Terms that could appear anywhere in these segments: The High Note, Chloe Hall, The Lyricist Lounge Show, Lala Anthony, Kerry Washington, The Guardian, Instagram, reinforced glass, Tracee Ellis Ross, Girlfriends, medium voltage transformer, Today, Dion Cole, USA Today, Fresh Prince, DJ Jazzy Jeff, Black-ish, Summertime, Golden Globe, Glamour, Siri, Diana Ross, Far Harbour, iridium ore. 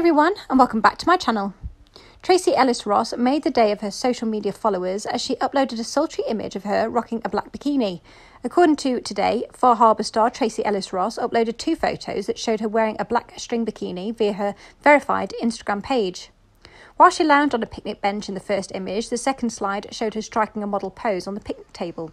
everyone, and welcome back to my channel. Tracee Ellis Ross made the day of her social media followers as she uploaded a sultry image of her rocking a black bikini. According to Today, Far Harbour star Tracee Ellis Ross uploaded two photos that showed her wearing a black string bikini via her verified Instagram page. While she lounged on a picnic bench in the first image, the second slide showed her striking a model pose on the picnic table.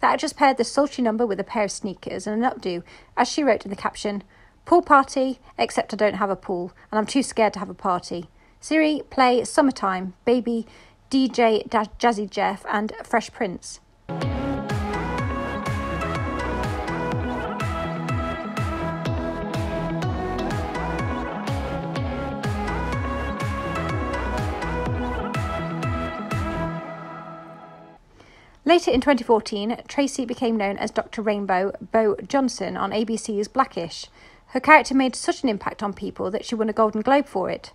That just paired the sultry number with a pair of sneakers and an updo, as she wrote in the caption, "Pool party, except I don't have a pool, and I'm too scared to have a party. Siri, play Summertime, baby DJ Jazzy Jeff and Fresh Prince." Later in 2014, Tracee became known as Dr. Rainbow Bo Johnson on ABC's Black-ish. Her character made such an impact on people that she won a Golden Globe for it.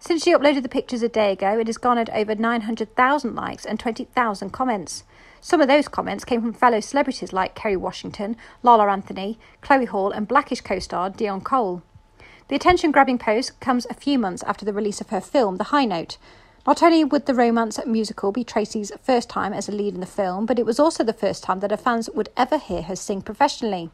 Since she uploaded the pictures a day ago, it has garnered over 900,000 likes and 20,000 comments. Some of those comments came from fellow celebrities like Kerry Washington, Lala Anthony, Chloe Hall and Black-ish co-star Dion Cole. The attention-grabbing post comes a few months after the release of her film, The High Note. Not only would the romance musical be Tracee's first time as a lead in the film, but it was also the first time that her fans would ever hear her sing professionally.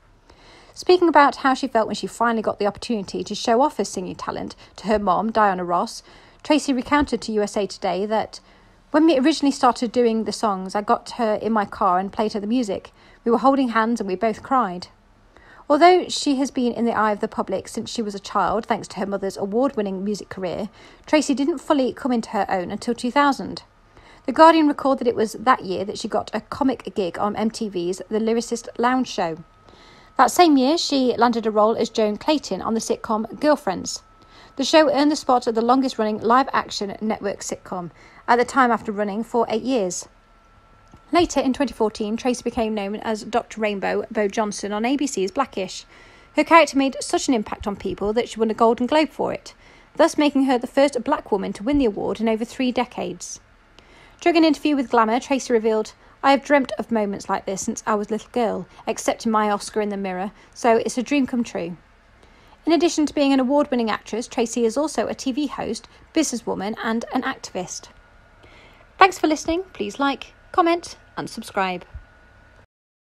Speaking about how she felt when she finally got the opportunity to show off her singing talent to her mom, Diana Ross, Tracee recounted to USA Today that, "When we originally started doing the songs, I got her in my car and played her the music. We were holding hands and we both cried." Although she has been in the eye of the public since she was a child, thanks to her mother's award-winning music career, Tracee didn't fully come into her own until 2000. The Guardian recorded that it was that year that she got a comic gig on MTV's The Lyricist Lounge Show. That same year, she landed a role as Joan Clayton on the sitcom Girlfriends. The show earned the spot at the longest-running live-action network sitcom, at the time after running for 8 years. Later in 2014, Tracee became known as Dr. Rainbow Bo Johnson on ABC's Black-ish. Her character made such an impact on people that she won a Golden Globe for it, thus making her the first black woman to win the award in over 3 decades. During an interview with Glamour, Tracee revealed, "I have dreamt of moments like this since I was a little girl, accepting my Oscar in the mirror, so it's a dream come true." In addition to being an award-winning actress, Tracee is also a TV host, businesswoman and an activist. Thanks for listening. Please like, comment and subscribe.